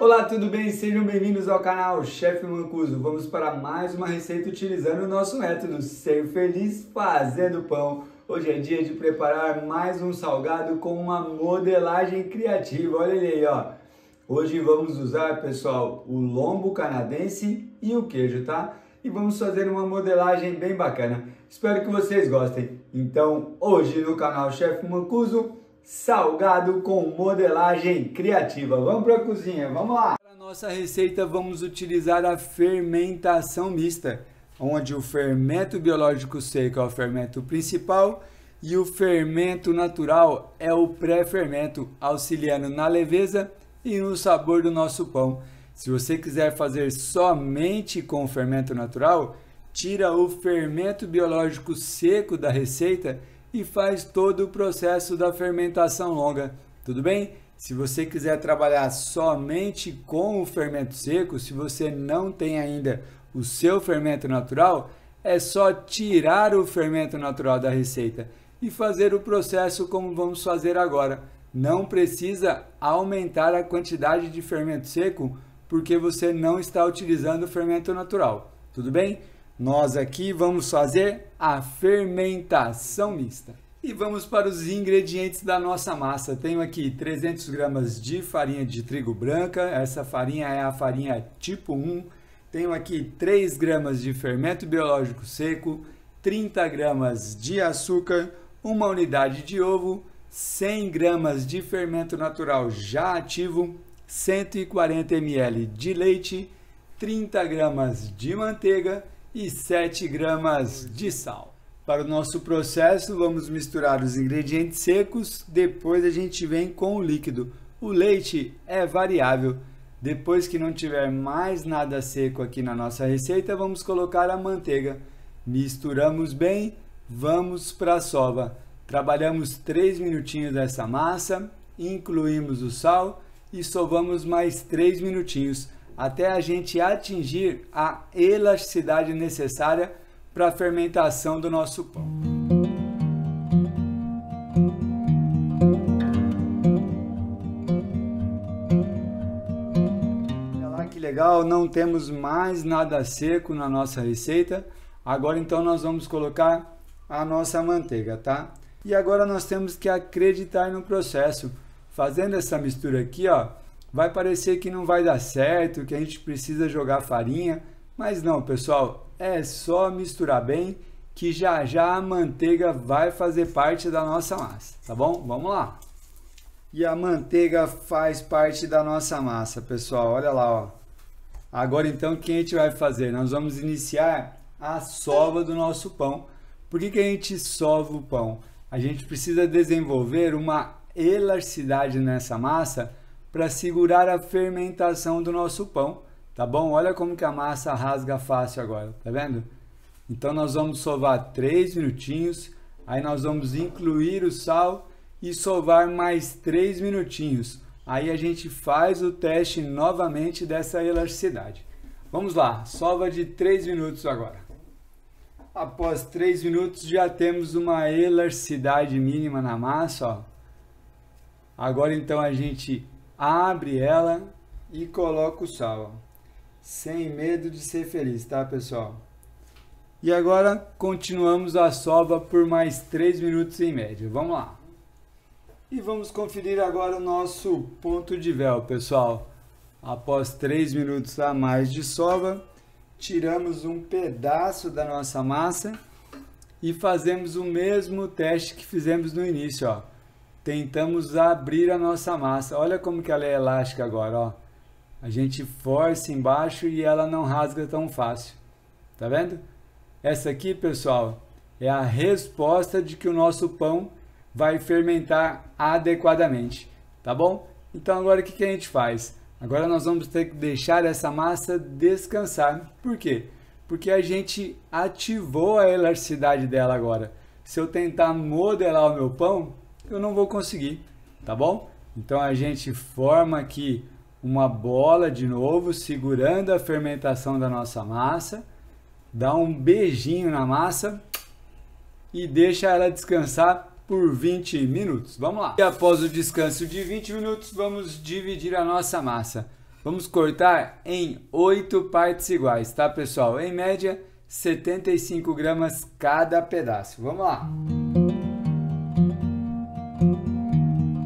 Olá, tudo bem? Sejam bem-vindos ao canal Chef Mancuzo. Vamos para mais uma receita utilizando o nosso método Ser Feliz Fazendo Pão. Hoje é dia de preparar mais um salgado com uma modelagem criativa. Olha ele aí, ó. Hoje vamos usar, pessoal, o lombo canadense e o queijo, tá? E vamos fazer uma modelagem bem bacana. Espero que vocês gostem. Então, hoje no canal Chef Mancuzo, salgado com modelagem criativa. Vamos para a cozinha, vamos lá! Para a nossa receita vamos utilizar a fermentação mista, onde o fermento biológico seco é o fermento principal e o fermento natural é o pré-fermento, auxiliando na leveza e no sabor do nosso pão. Se você quiser fazer somente com o fermento natural, tira o fermento biológico seco da receita e faz todo o processo da fermentação longa, tudo bem? Se você quiser trabalhar somente com o fermento seco, se você não tem ainda o seu fermento natural, é só tirar o fermento natural da receita e fazer o processo como vamos fazer agora. Não precisa aumentar a quantidade de fermento seco, porque você não está utilizando o fermento natural, tudo bem? Nós aqui vamos fazer a fermentação mista. E vamos para os ingredientes da nossa massa. Tenho aqui 300 gramas de farinha de trigo branca. Essa farinha é a farinha tipo 1. Tenho aqui 3 gramas de fermento biológico seco, 30 gramas de açúcar, 1 unidade de ovo, 100 gramas de fermento natural já ativo, 140 ml de leite, 30 gramas de manteiga e 7 gramas de sal. Para o nosso processo, vamos misturar os ingredientes secos, depois a gente vem com o líquido. O leite é variável. Depois que não tiver mais nada seco aqui na nossa receita, vamos colocar a manteiga. Misturamos bem, vamos para a sova. Trabalhamos 3 minutinhos essa massa, incluímos o sal e sovamos mais 3 minutinhos, até a gente atingir a elasticidade necessária para a fermentação do nosso pão. Olha lá que legal, não temos mais nada seco na nossa receita. Agora então nós vamos colocar a nossa manteiga, tá? E agora nós temos que acreditar no processo. Fazendo essa mistura aqui, ó, vai parecer que não vai dar certo, que a gente precisa jogar farinha, mas não, pessoal, é só misturar bem que já já a manteiga vai fazer parte da nossa massa, tá bom? Vamos lá! E a manteiga faz parte da nossa massa, pessoal, olha lá, ó. Agora então, o que a gente vai fazer? Nós vamos iniciar a sova do nosso pão. Por que a gente sova o pão? A gente precisa desenvolver uma elasticidade nessa massa para segurar a fermentação do nosso pão, tá bom? Olha como que a massa rasga fácil agora, tá vendo? Então nós vamos sovar 3 minutinhos, aí nós vamos incluir o sal e sovar mais 3 minutinhos. Aí a gente faz o teste novamente dessa elasticidade. Vamos lá, sova de 3 minutos agora. Após 3 minutos já temos uma elasticidade mínima na massa, ó. Agora então a gente abre ela e coloca o sal, ó. Sem medo de ser feliz, tá, pessoal? E agora continuamos a sova por mais 3 minutos em média, vamos lá! E vamos conferir agora o nosso ponto de véu, pessoal. Após 3 minutos a mais de sova, tiramos um pedaço da nossa massa e fazemos o mesmo teste que fizemos no início, ó. Tentamos abrir a nossa massa. Olha como que ela é elástica agora, ó. A gente força embaixo e ela não rasga tão fácil. Tá vendo? Essa aqui, pessoal, é a resposta de que o nosso pão vai fermentar adequadamente, tá bom? Então agora o que a gente faz? Agora nós vamos ter que deixar essa massa descansar. Por quê? Porque a gente ativou a elasticidade dela agora. Se eu tentar modelar o meu pão, eu não vou conseguir, tá bom? Então a gente forma aqui uma bola de novo, segurando a fermentação da nossa massa, dá um beijinho na massa e deixa ela descansar por 20 minutos. Vamos lá. E após o descanso de 20 minutos, vamos dividir a nossa massa. Vamos cortar em 8 partes iguais, tá, pessoal? Em média, 75 gramas cada pedaço. Vamos lá.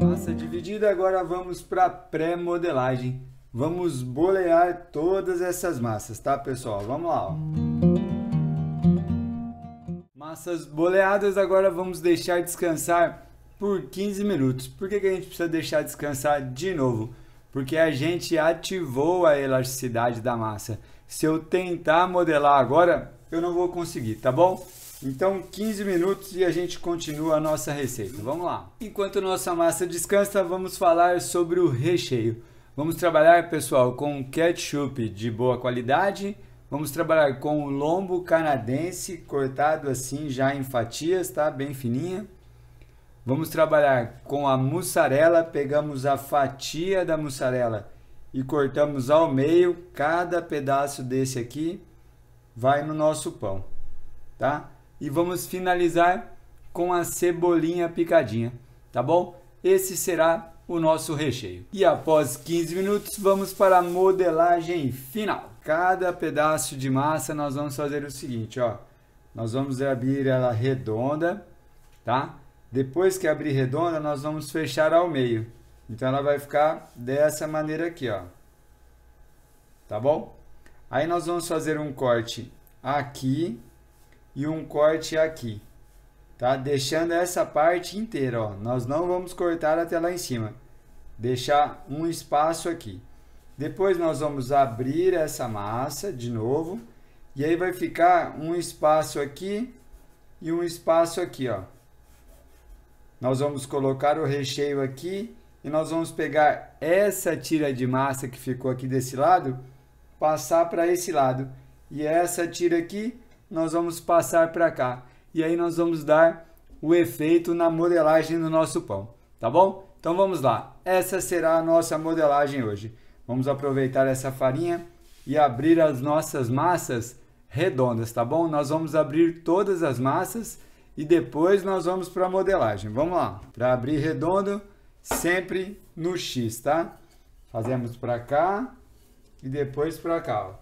Massa dividida, agora vamos para a pré-modelagem. Vamos bolear todas essas massas, tá, pessoal? Vamos lá, ó. Massas boleadas, agora vamos deixar descansar por 15 minutos. Por que a gente precisa deixar descansar de novo? Porque a gente ativou a elasticidade da massa. Se eu tentar modelar agora, eu não vou conseguir, tá bom? Então 15 minutos e a gente continua a nossa receita. Vamos lá. Enquanto nossa massa descansa, vamos falar sobre o recheio. Vamos trabalhar, pessoal, com ketchup de boa qualidade. Vamos trabalhar com o lombo canadense, cortado assim já em fatias, tá? Bem fininha. Vamos trabalhar com a mussarela, pegamos a fatia da mussarela e cortamos ao meio, cada pedaço desse aqui vai no nosso pão, tá? E vamos finalizar com a cebolinha picadinha, tá bom? Esse será o nosso recheio. E após 15 minutos, vamos para a modelagem final. Cada pedaço de massa nós vamos fazer o seguinte, ó. Nós vamos abrir ela redonda, tá? Depois que abrir redonda, nós vamos fechar ao meio. Então ela vai ficar dessa maneira aqui, ó. Tá bom? Aí nós vamos fazer um corte aqui e um corte aqui, tá? Deixando essa parte inteira, ó. Nós não vamos cortar até lá em cima. Deixar um espaço aqui. Depois nós vamos abrir essa massa de novo. E aí vai ficar um espaço aqui e um espaço aqui, ó. Nós vamos colocar o recheio aqui e nós vamos pegar essa tira de massa que ficou aqui desse lado, passar para esse lado. E essa tira aqui, nós vamos passar para cá. E aí nós vamos dar o efeito na modelagem do nosso pão, tá bom? Então vamos lá, essa será a nossa modelagem hoje. Vamos aproveitar essa farinha e abrir as nossas massas redondas, tá bom? Nós vamos abrir todas as massas e depois nós vamos para a modelagem. Vamos lá. Para abrir redondo, sempre no X, tá? Fazemos para cá e depois para cá, ó.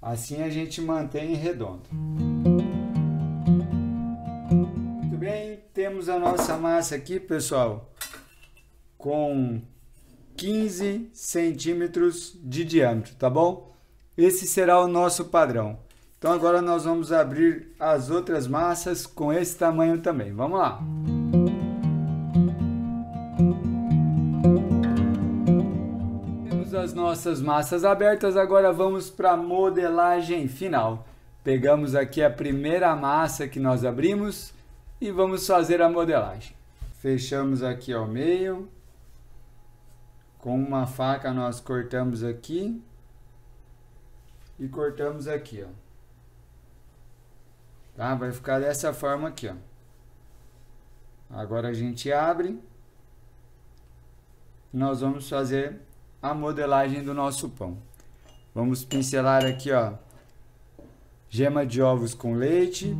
Assim a gente mantém redondo. Muito bem, temos a nossa massa aqui, pessoal, com 15 centímetros de diâmetro, tá bom? Esse será o nosso padrão. Então agora nós vamos abrir as outras massas com esse tamanho também. Vamos lá. Temos as nossas massas abertas, agora vamos para a modelagem final. Pegamos aqui a primeira massa que nós abrimos e vamos fazer a modelagem. Fechamos aqui ao meio. Com uma faca nós cortamos aqui e cortamos aqui, ó. Tá? Vai ficar dessa forma aqui, ó. Agora a gente abre. Nós vamos fazer a modelagem do nosso pão. Vamos pincelar aqui, ó. Gema de ovos com leite.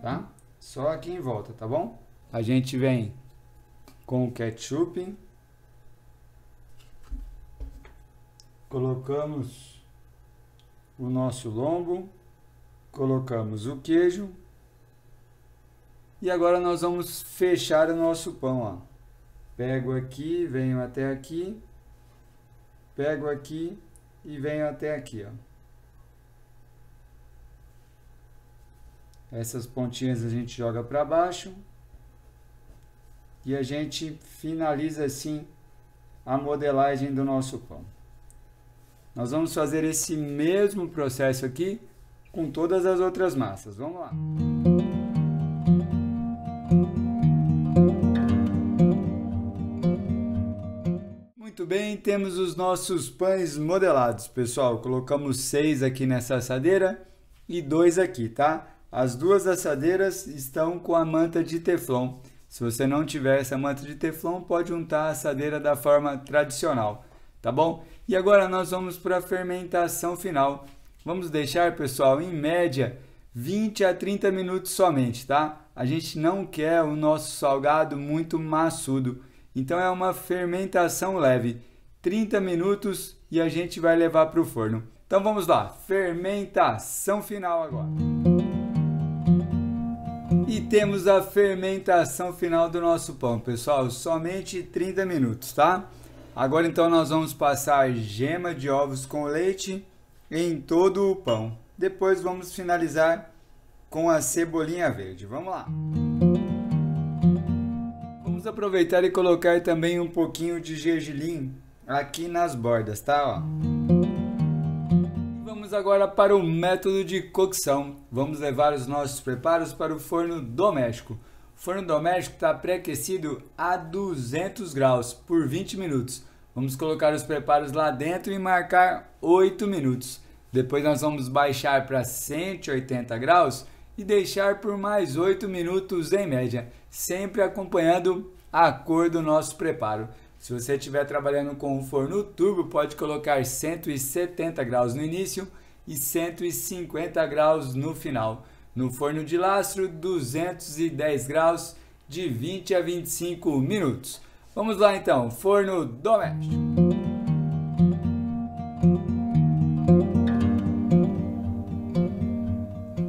Tá? Só aqui em volta, tá bom? A gente vem com o ketchup. Colocamos o nosso lombo. Colocamos o queijo e agora nós vamos fechar o nosso pão, ó. Pego aqui, venho até aqui, pego aqui e venho até aqui, ó. Essas pontinhas a gente joga para baixo e a gente finaliza assim a modelagem do nosso pão. Nós vamos fazer esse mesmo processo aqui com todas as outras massas. Vamos lá. Muito bem, temos os nossos pães modelados, pessoal. Colocamos 6 aqui nessa assadeira e 2 aqui, tá? As duas assadeiras estão com a manta de teflon. Se você não tiver essa manta de teflon, pode untar a assadeira da forma tradicional, tá bom? E agora nós vamos para a fermentação final. Vamos deixar, pessoal, em média 20 a 30 minutos somente, tá? A gente não quer o nosso salgado muito maçudo, então é uma fermentação leve. 30 minutos e a gente vai levar para o forno. Então vamos lá, fermentação final agora. E temos a fermentação final do nosso pão, pessoal, somente 30 minutos, tá? Agora então nós vamos passar gema de ovos com leite em todo o pão. Depois vamos finalizar com a cebolinha verde. Vamos lá. Vamos aproveitar e colocar também um pouquinho de gergelim aqui nas bordas, tá? Ó. Agora para o método de cocção, vamos levar os nossos preparos para o forno doméstico. O forno doméstico está pré-aquecido a 200 graus por 20 minutos. Vamos colocar os preparos lá dentro e marcar 8 minutos. Depois nós vamos baixar para 180 graus e deixar por mais 8 minutos em média, sempre acompanhando a cor do nosso preparo. Se você estiver trabalhando com um forno turbo, pode colocar 170 graus no início e 150 graus no final. No forno de lastro, 210 graus de 20 a 25 minutos. Vamos lá então, forno doméstico.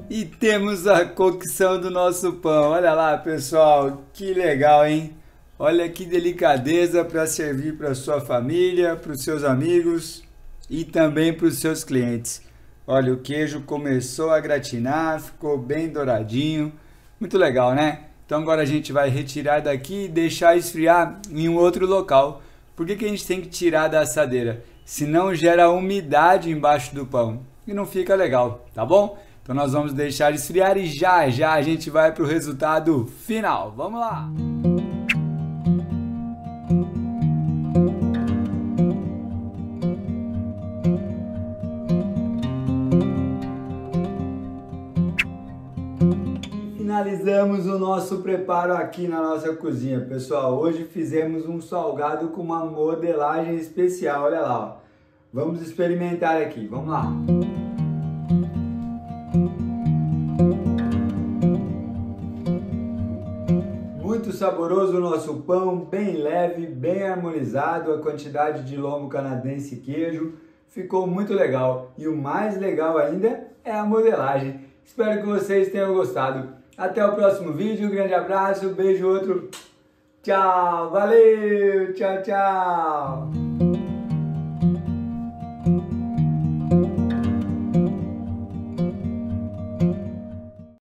E temos a cocção do nosso pão. Olha lá, pessoal, que legal, hein? Olha que delicadeza para servir para sua família, para os seus amigos e também para os seus clientes. Olha, o queijo começou a gratinar, ficou bem douradinho. Muito legal, né? Então agora a gente vai retirar daqui e deixar esfriar em um outro local. Por que a gente tem que tirar da assadeira? Senão gera umidade embaixo do pão e não fica legal, tá bom? Então nós vamos deixar esfriar e já já a gente vai para o resultado final. Vamos lá! Finalizamos o nosso preparo aqui na nossa cozinha, pessoal. Hoje fizemos um salgado com uma modelagem especial, olha lá, ó. Vamos experimentar aqui, vamos lá. Muito saboroso o nosso pão, bem leve, bem harmonizado, a quantidade de lombo canadense e queijo. Ficou muito legal e o mais legal ainda é a modelagem. Espero que vocês tenham gostado. Até o próximo vídeo, um grande abraço, beijo, outro, tchau, valeu, tchau, tchau.